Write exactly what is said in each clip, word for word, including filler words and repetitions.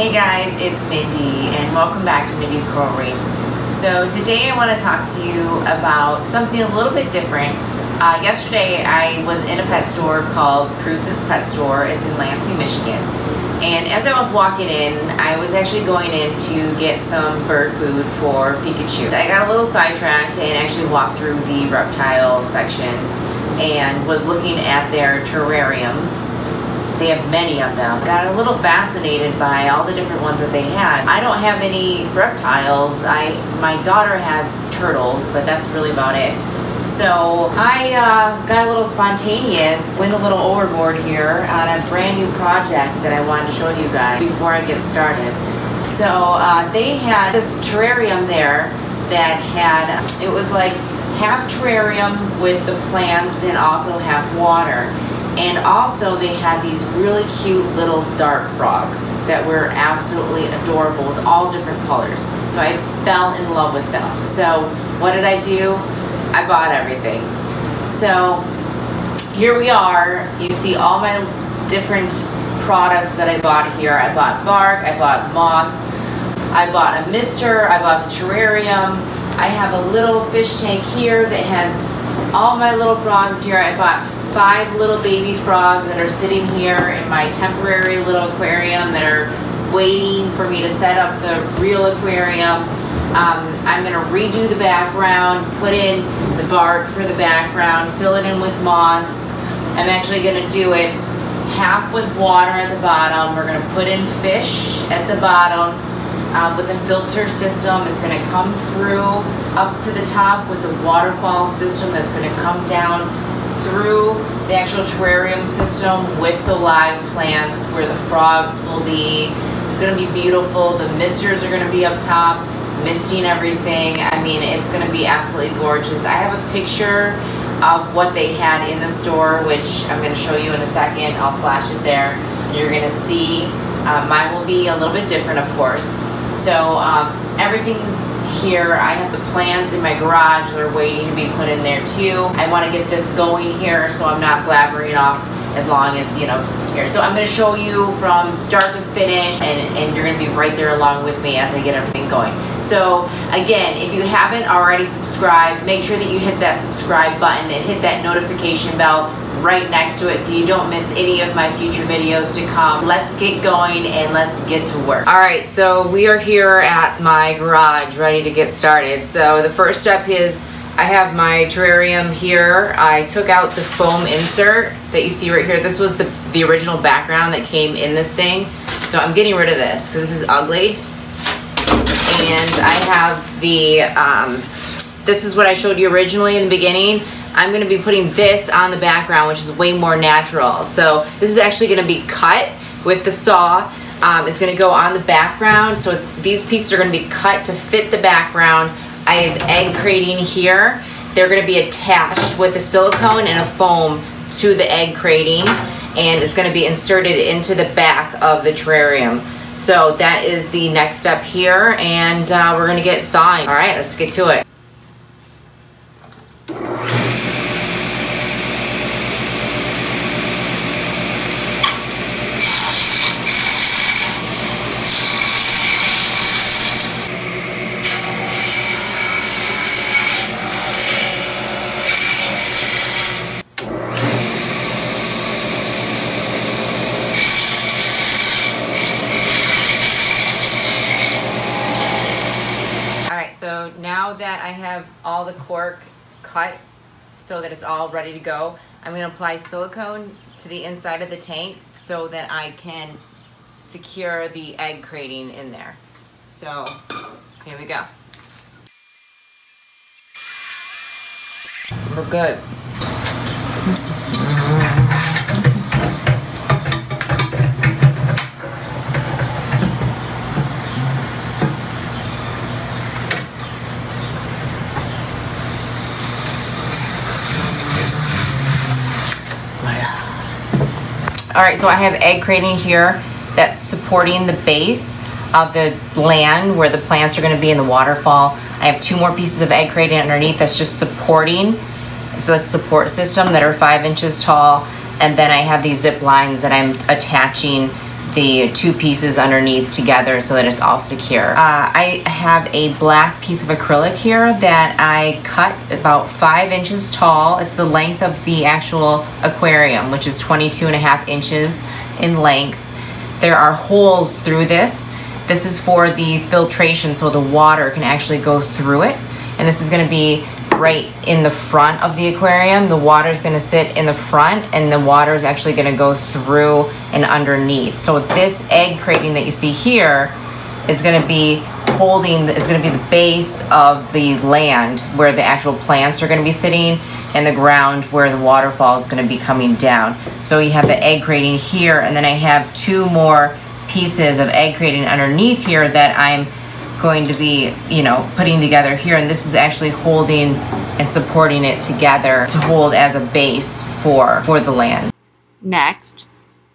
Hey guys, it's Mindy and welcome back to Mindi's Coral Reef. So today I want to talk to you about something a little bit different. Uh, yesterday I was in a pet store called Cruz's Pet Store. It's in Lansing, Michigan. And as I was walking in, I was actually going in to get some bird food for Pikachu. I got a little sidetracked and actually walked through the reptile section and was looking at their terrariums. They have many of them. Got a little fascinated by all the different ones that they had. I don't have any reptiles. I my daughter has turtles, but that's really about it. So I uh, got a little spontaneous, went a little overboard here on a brand new project that I wanted to show you guys before I get started. So uh, they had this terrarium there that had, it was like half terrarium with the plants and also half water. And also they had these really cute little dart frogs that were absolutely adorable with all different colors. So I fell in love with them. So what did I do? I bought everything. So here we are. You see all my different products that I bought here. I bought bark, I bought moss, I bought a mister, I bought the terrarium. I have a little fish tank here that has all my little frogs here. I bought five little baby frogs that are sitting here in my temporary little aquarium that are waiting for me to set up the real aquarium. Um, I'm going to redo the background, put in the bark for the background, fill it in with moss. I'm actually going to do it half with water at the bottom. We're going to put in fish at the bottom uh, with a filter system. It's going to come through up to the top with the waterfall system that's going to come down through the actual terrarium system with the live plants where the frogs will be. It's going to be beautiful. The misters are going to be up top, misting everything. I mean, it's going to be absolutely gorgeous. I have a picture of what they had in the store, which I'm going to show you in a second. I'll flash it there. You're going to see. Uh, mine will be a little bit different, of course. So um, everything's here. I have the plants in my garage. They're waiting to be put in there too. I want to get this going here so I'm not blabbering off as long as, you know, here. So I'm going to show you from start to finish, and, and you're going to be right there along with me as I get everything going. So again, if you haven't already subscribed, make sure that you hit that subscribe button and hit that notification bell right next to it so you don't miss any of my future videos to come. Let's get going and let's get to work. Alright, so we are here at my garage ready to get started. So the first step is I have my terrarium here. I took out the foam insert that you see right here. This was the, the original background that came in this thing. So I'm getting rid of this because this is ugly. And I have the, um, this is what I showed you originally in the beginning. I'm going to be putting this on the background, which is way more natural. So this is actually going to be cut with the saw. Um, it's going to go on the background. So it's, these pieces are going to be cut to fit the background. I have egg crating here. They're going to be attached with a silicone and a foam to the egg crating, and it's going to be inserted into the back of the terrarium. So that is the next step here, and uh, we're going to get sawing. All right, let's get to it. So now that I have all the cork cut so that it's all ready to go, I'm going to apply silicone to the inside of the tank so that I can secure the egg crating in there. So here we go. We're good. Alright, so I have egg crating here that's supporting the base of the land where the plants are going to be in the waterfall. I have two more pieces of egg crating underneath that's just supporting. It's a support system that are five inches tall, and then I have these zip lines that I'm attaching the two pieces underneath together so that it's all secure. Uh, I have a black piece of acrylic here that I cut about five inches tall. It's the length of the actual aquarium, which is twenty-two and a half inches in length. There are holes through this. This is for the filtration so the water can actually go through it. And this is gonna be right in the front of the aquarium. The water is going to sit in the front and the water is actually going to go through and underneath. So this egg crating that you see here is going to be holding, is going to be the base of the land where the actual plants are going to be sitting and the ground where the waterfall is going to be coming down. So you have the egg crating here, and then I have two more pieces of egg crating underneath here that I'm going to be, you know, putting together here, and this is actually holding and supporting it together to hold as a base for for the land. Next,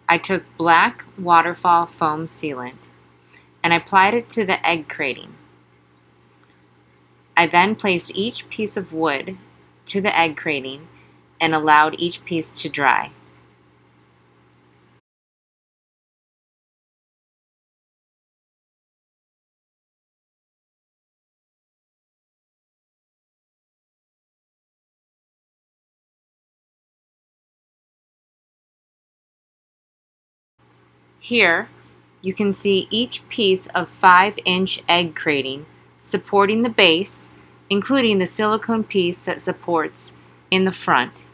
I took black waterfall foam sealant and I applied it to the egg crating. I then placed each piece of wood to the egg crating and allowed each piece to dry. Here, you can see each piece of five inch egg crating supporting the base, including the silicone piece that supports in the front.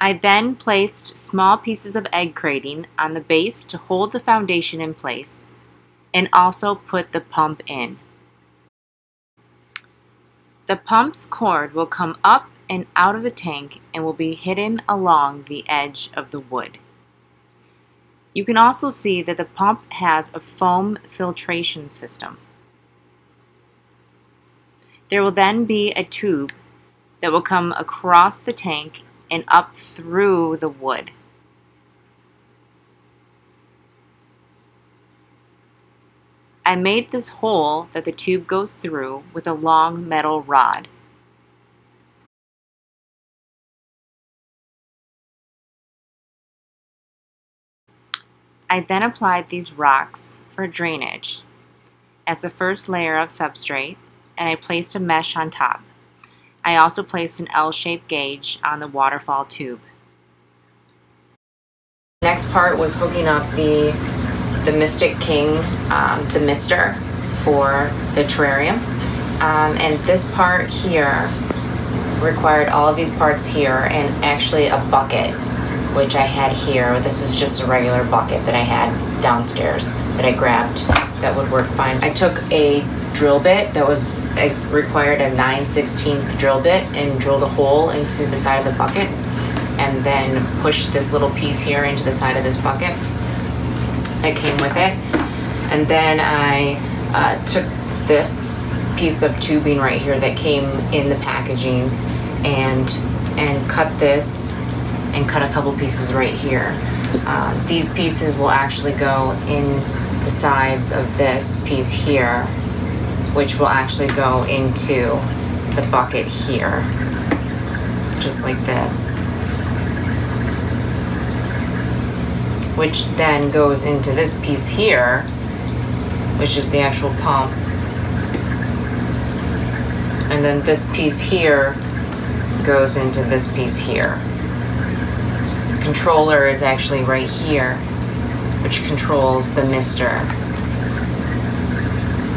I then placed small pieces of egg crating on the base to hold the foundation in place and also put the pump in. The pump's cord will come up and out of the tank and will be hidden along the edge of the wood. You can also see that the pump has a foam filtration system. There will then be a tube that will come across the tank and up through the wood. I made this hole that the tube goes through with a long metal rod. I then applied these rocks for drainage as the first layer of substrate, and I placed a mesh on top. I also placed an L-shaped gauge on the waterfall tube. The next part was hooking up the the MistKing, um, the mister for the terrarium. Um, and this part here required all of these parts here and actually a bucket, which I had here. This is just a regular bucket that I had downstairs that I grabbed that would work fine. I took a drill bit that was, I required a nine sixteenths drill bit, and drilled a hole into the side of the bucket and then pushed this little piece here into the side of this bucket that came with it. And then I uh, took this piece of tubing right here that came in the packaging and and cut this and cut a couple pieces right here. Uh, these pieces will actually go in the sides of this piece here, which will actually go into the bucket here, just like this, which then goes into this piece here, which is the actual pump. And then this piece here goes into this piece here. The controller is actually right here, which controls the mister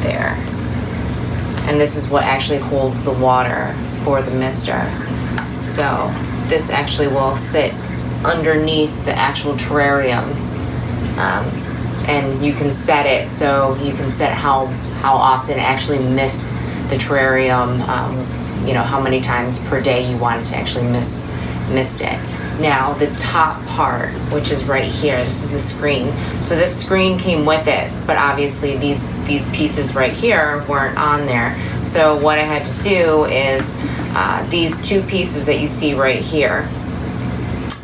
there. And this is what actually holds the water for the mister. So this actually will sit underneath the actual terrarium, um, and you can set it so you can set how how often it actually mists the terrarium, um, you know, how many times per day you want it to actually mist mist it. Now the top part, which is right here, this is the screen. So this screen came with it, but obviously these these pieces right here weren't on there. So what I had to do is uh, these two pieces that you see right here,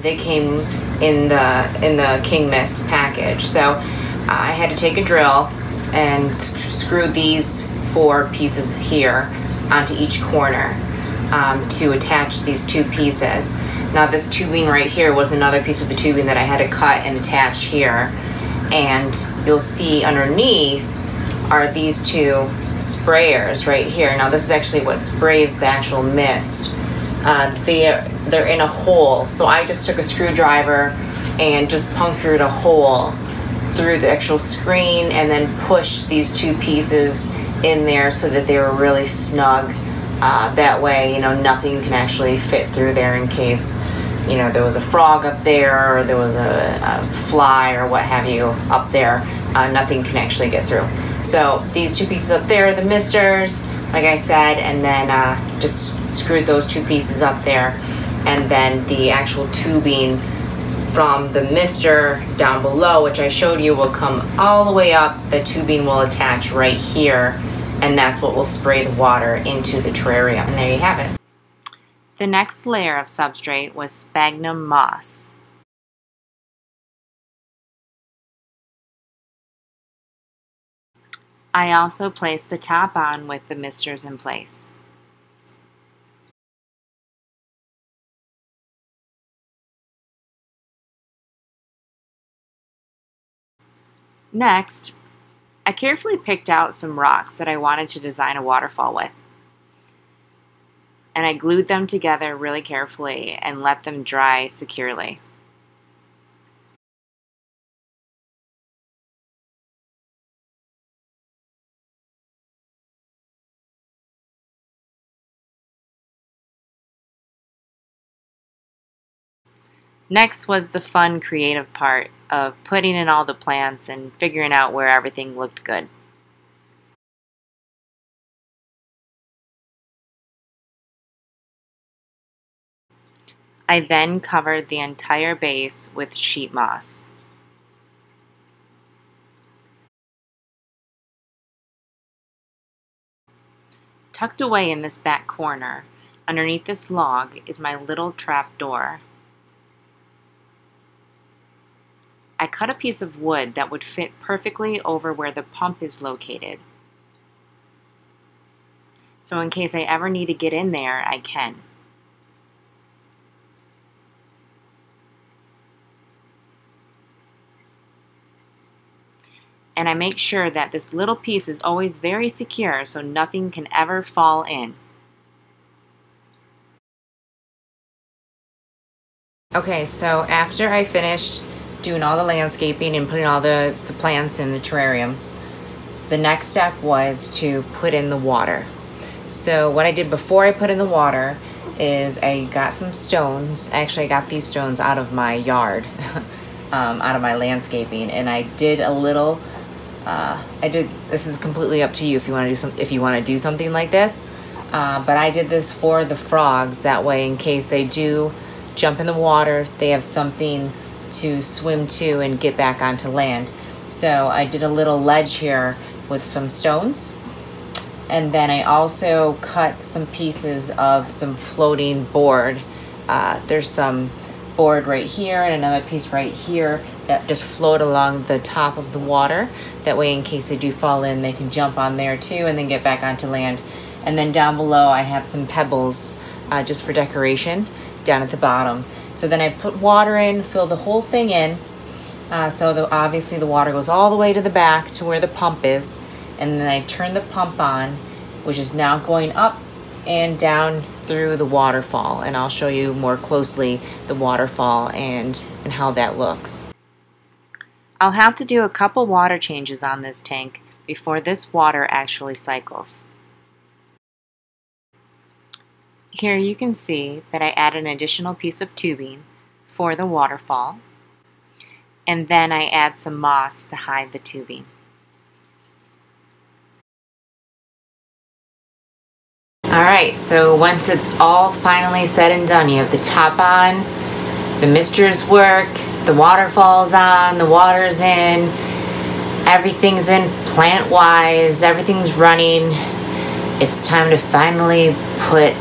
they came in the in the King Mist package. So uh, I had to take a drill and sc screw these four pieces here onto each corner. um, to attach these two pieces. Now this tubing right here was another piece of the tubing that I had to cut and attach here. And you'll see underneath are these two sprayers right here. Now this is actually what sprays the actual mist. Uh, they're, they're in a hole. So I just took a screwdriver and just punctured a hole through the actual screen and then pushed these two pieces in there so that they were really snug. Uh, that way, you know, nothing can actually fit through there in case, you know, there was a frog up there or there was a, a fly or what have you up there. Uh, nothing can actually get through. So these two pieces up there are the misters, like I said, and then uh, just screwed those two pieces up there. And then the actual tubing from the mister down below, which I showed you, will come all the way up. The tubing will attach right here, and that's what will spray the water into the terrarium. And there you have it. The next layer of substrate was sphagnum moss. I also placed the top on with the misters in place. Next, I carefully picked out some rocks that I wanted to design a waterfall with. And I glued them together really carefully and let them dry securely. Next was the fun, creative part of putting in all the plants and figuring out where everything looked good. I then covered the entire base with sheet moss. Tucked away in this back corner, underneath this log, is my little trap door. I cut a piece of wood that would fit perfectly over where the pump is located. So in case I ever need to get in there, I can. And I make sure that this little piece is always very secure so nothing can ever fall in. Okay, so after I finished doing all the landscaping and putting all the, the plants in the terrarium, the next step was to put in the water. So what I did before I put in the water is I got some stones. Actually, I got these stones out of my yard, um, out of my landscaping, and I did a little. Uh, I did. This is completely up to you if you want to do some. If you want to do something like this, uh, but I did this for the frogs. That way, in case they do jump in the water, they have something to swim to and get back onto land. So I did a little ledge here with some stones, and then I also cut some pieces of some floating board. Uh, there's some board right here and another piece right here that just float along the top of the water. That way, in case they do fall in, they can jump on there too and then get back onto land. And then down below I have some pebbles uh, just for decoration down at the bottom. So then I put water in, fill the whole thing in. Uh, so the, obviously the water goes all the way to the back to where the pump is. And then I turn the pump on, which is now going up and down through the waterfall. And I'll show you more closely the waterfall and, and how that looks. I'll have to do a couple water changes on this tank before this water actually cycles. Here you can see that I add an additional piece of tubing for the waterfall, and then I add some moss to hide the tubing. Alright, so once it's all finally said and done, you have the top on, the misters work, the waterfall's on, the water's in, everything's in plant-wise, everything's running. It's time to finally put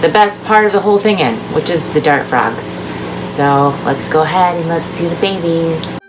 the best part of the whole thing in, which is the dart frogs. So let's go ahead and let's see the babies.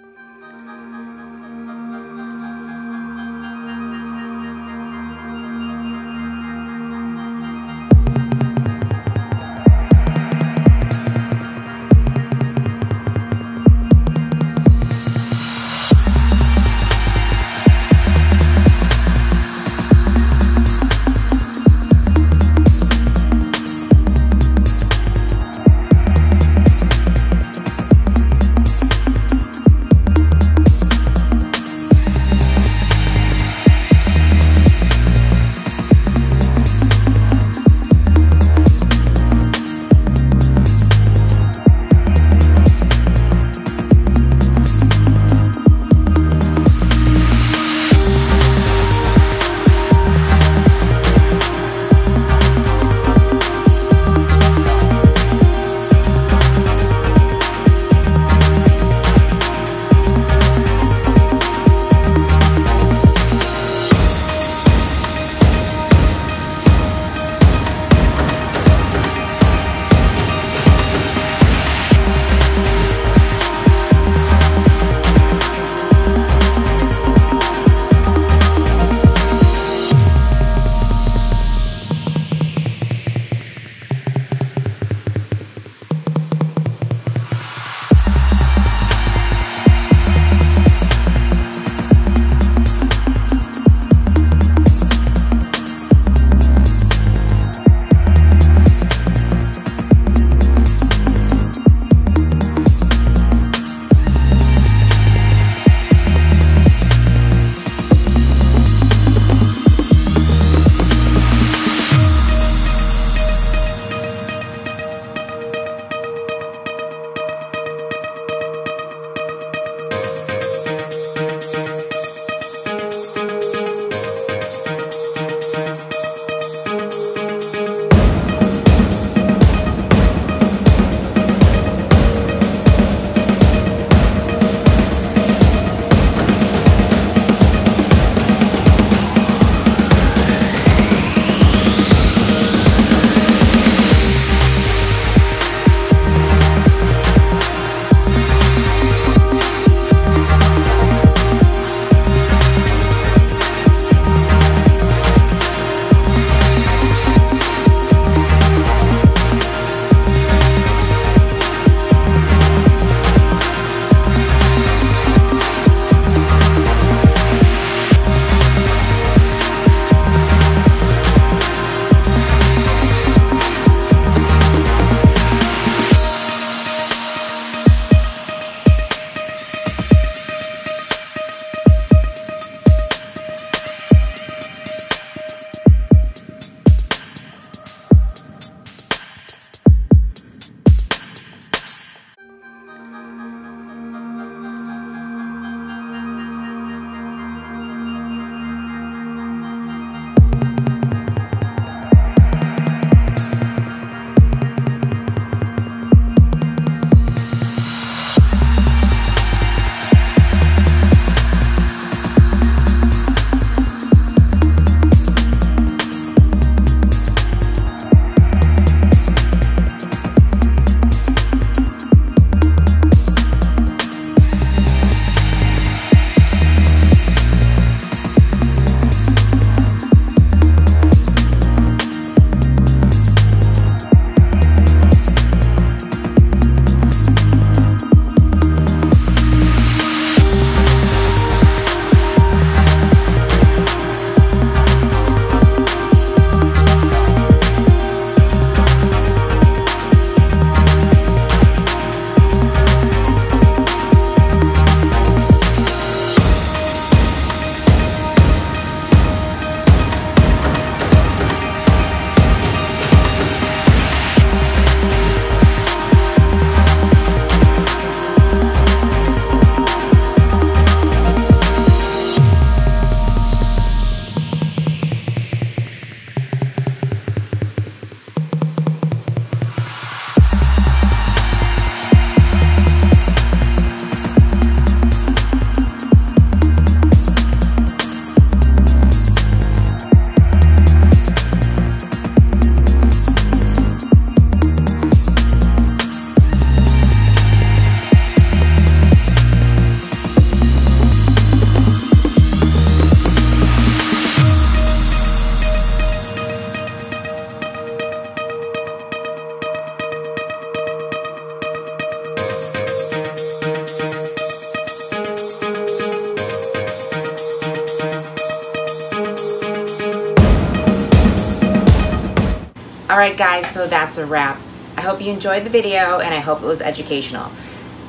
Alright guys, so that's a wrap. I hope you enjoyed the video and I hope it was educational.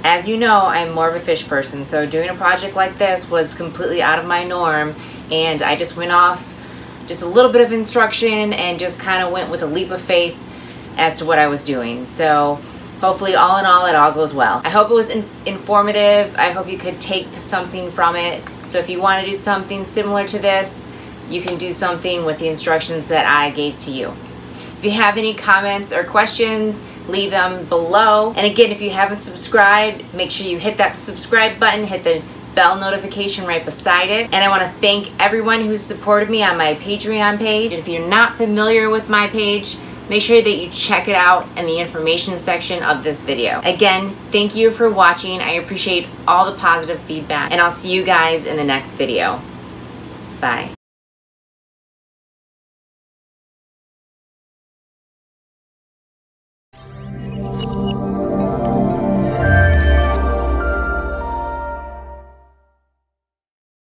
As you know, I'm more of a fish person, so doing a project like this was completely out of my norm, and I just went off just a little bit of instruction and just kind of went with a leap of faith as to what I was doing. So hopefully all in all it all goes well. I hope it was in informative. I hope you could take something from it. So if you want to do something similar to this, you can do something with the instructions that I gave to you. If you have any comments or questions, leave them below. And again, if you haven't subscribed, make sure you hit that subscribe button, hit the bell notification right beside it. And I want to thank everyone who supported me on my Patreon page. And if you're not familiar with my page, make sure that you check it out in the information section of this video. Again, thank you for watching. I appreciate all the positive feedback, and I'll see you guys in the next video. Bye.